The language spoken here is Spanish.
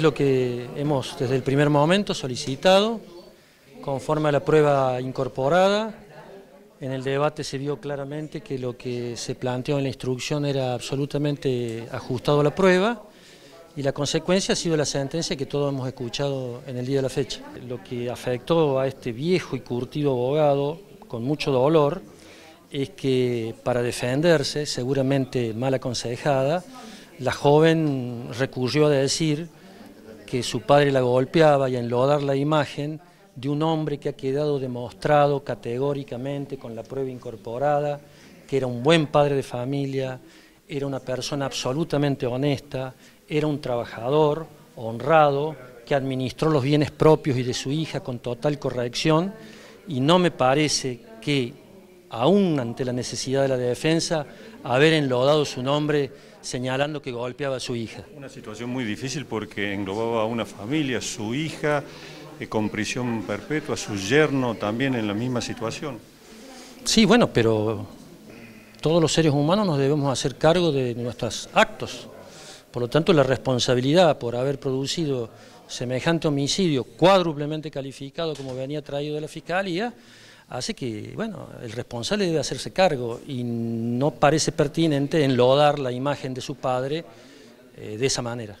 Es lo que hemos desde el primer momento solicitado, conforme a la prueba incorporada. En el debate se vio claramente que lo que se planteó en la instrucción era absolutamente ajustado a la prueba y la consecuencia ha sido la sentencia que todos hemos escuchado en el día de la fecha. Lo que afectó a este viejo y curtido abogado con mucho dolor es que para defenderse, seguramente mal aconsejada, la joven recurrió a decir que su padre la golpeaba y a enlodar la imagen de un hombre que ha quedado demostrado categóricamente con la prueba incorporada, que era un buen padre de familia, era una persona absolutamente honesta, era un trabajador honrado que administró los bienes propios y de su hija con total corrección, y no me parece que, aún ante la necesidad de la defensa, haber enlodado su nombre señalando que golpeaba a su hija. Una situación muy difícil porque englobaba a una familia, su hija con prisión perpetua, su yerno también en la misma situación. Sí, bueno, pero todos los seres humanos nos debemos hacer cargo de nuestros actos. Por lo tanto, la responsabilidad por haber producido semejante homicidio cuádruplemente calificado como venía traído de la Fiscalía hace que, bueno, el responsable debe hacerse cargo y no parece pertinente enlodar la imagen de su padre de esa manera.